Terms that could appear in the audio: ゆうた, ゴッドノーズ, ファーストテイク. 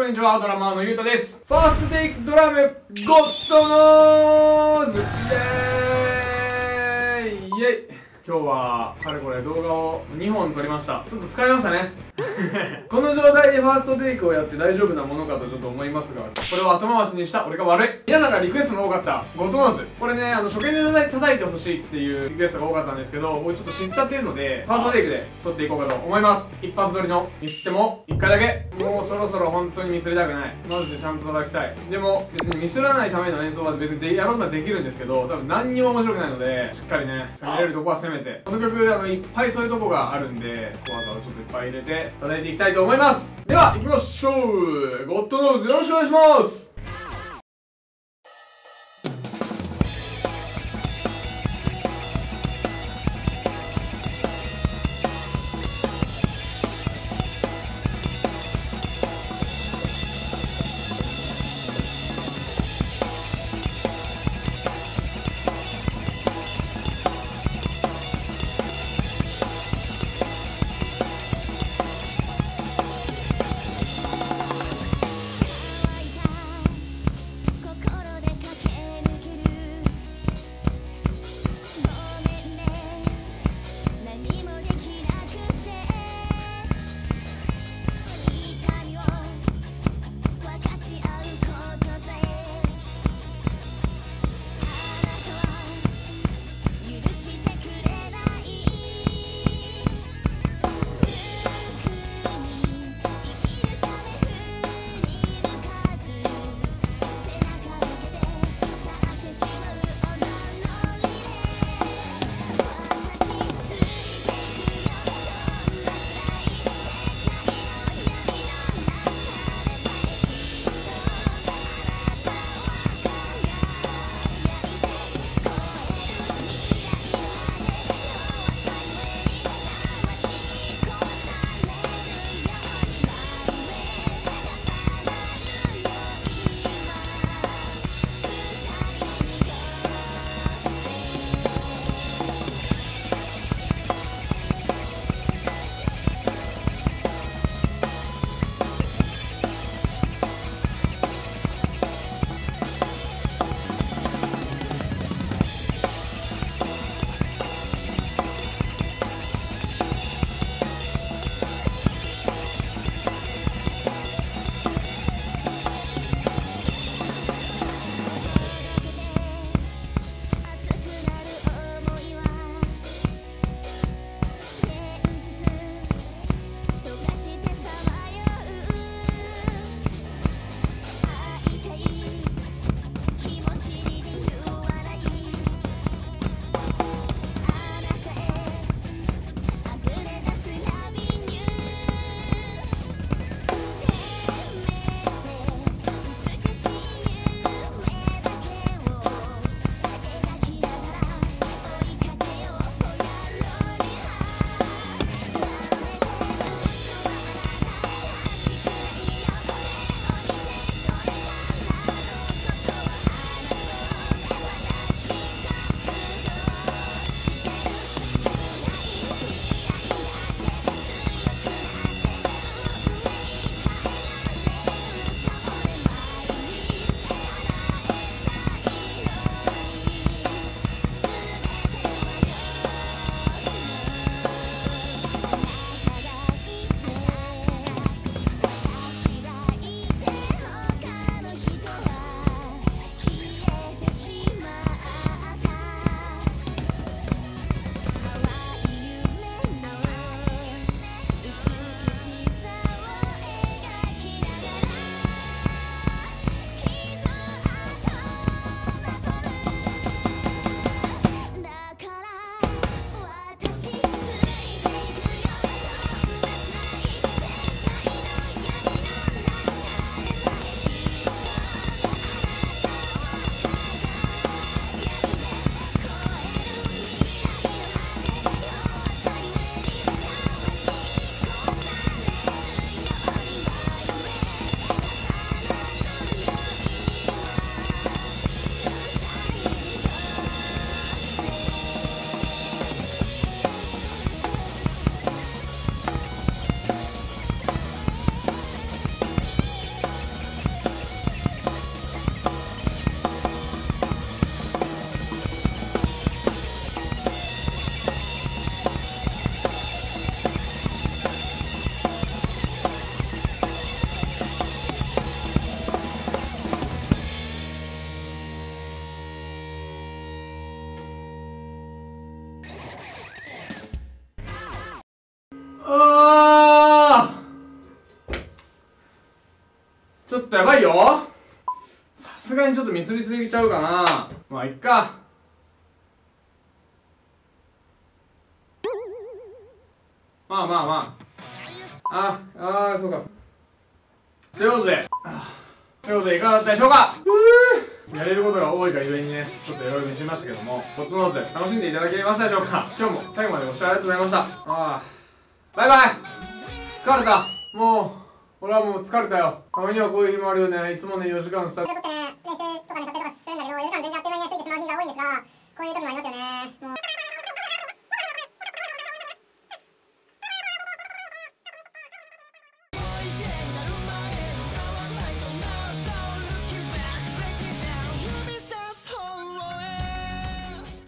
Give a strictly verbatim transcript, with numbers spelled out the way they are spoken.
こんにちは、ドラマーのゆうたです。ファーストテイクドラムゴッドノーズ、イエーイイエイ。今日はかれこれ動画をにほん撮りました。ちょっと疲れましたねこの状態でファーストテイクをやって大丈夫なものかとちょっと思いますが、これを後回しにした俺が悪い。皆さんがリクエストの多かったゴッドノーズ、これね、あの初見で叩いてほしいっていうリクエストが多かったんですけど、僕ちょっと知っちゃってるのでファーストテイクで撮っていこうかと思います。一発撮りのミスってもいっかいだけ。もうそろそろ本当にミスりたくない。マジでちゃんと叩きたい。でも別にミスらないための演奏は別にやろうとはできるんですけど、多分何にも面白くないので、しっかりね攻めれるとこは攻めて、この曲あのいっぱいそういうとこがあるんで、小技をちょっといっぱい入れて叩いていきたいと思います。では行きましょう。ゴッドノーズよろしくお願いします。ちょっとやばいよ。さすがにちょっとミスりすぎちゃうかな。まあいっか。まあまあまあ、ああそうか。ということで、ということでいかがだったでしょうか。うーやれることが多いがゆえにね、ちょっといろいろ見せましたけども、コツノーズ楽しんでいただけましたでしょうか。今日も最後までご視聴ありがとうございました。あーバイバイ。疲れた。もう俺はもう疲れたよ。たまにはこういう日もあるよね。いつもねよじかんスタジオ撮ってね、練習とかね撮影とかするんだけどよじかん全然あっという間に過ぎてしまう日が多いんですが、こういう時もありますよね。もう